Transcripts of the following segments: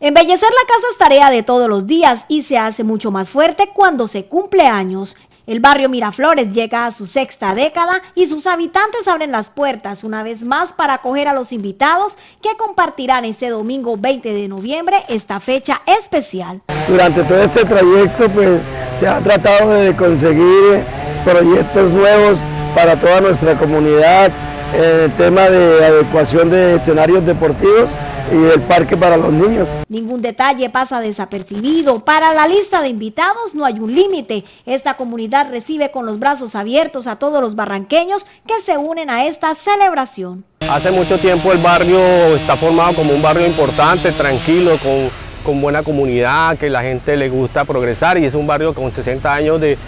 Embellecer la casa es tarea de todos los días y se hace mucho más fuerte cuando se cumple años. El barrio Miraflores llega a su sexta década y sus habitantes abren las puertas una vez más para acoger a los invitados que compartirán este domingo 20 de noviembre esta fecha especial. Durante todo este trayecto pues, se ha tratado de conseguir proyectos nuevos para toda nuestra comunidad, el tema de adecuación de escenarios deportivos y el parque para los niños. Ningún detalle pasa desapercibido. Para la lista de invitados no hay un límite. Esta comunidad recibe con los brazos abiertos a todos los barranqueños que se unen a esta celebración. Hace mucho tiempo el barrio está formado como un barrio importante, tranquilo, con buena comunidad, que la gente le gusta progresar, y es un barrio con 60 años de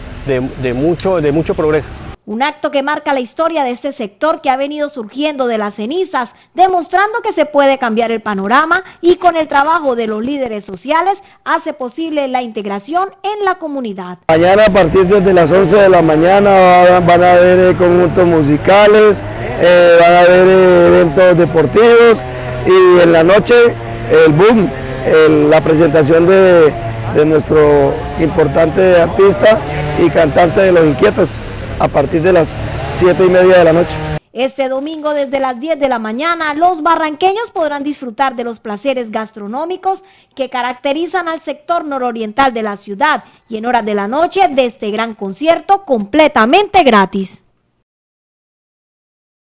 mucho progreso. Un acto que marca la historia de este sector que ha venido surgiendo de las cenizas, demostrando que se puede cambiar el panorama y con el trabajo de los líderes sociales hace posible la integración en la comunidad. Mañana a partir de las 11 de la mañana van a haber conjuntos musicales, van a haber eventos deportivos y en la noche el boom, la presentación de nuestro importante artista y cantante de Los Inquietos, a partir de las 7:30 de la noche. Este domingo desde las 10 de la mañana los barranqueños podrán disfrutar de los placeres gastronómicos que caracterizan al sector nororiental de la ciudad y en horas de la noche de este gran concierto completamente gratis.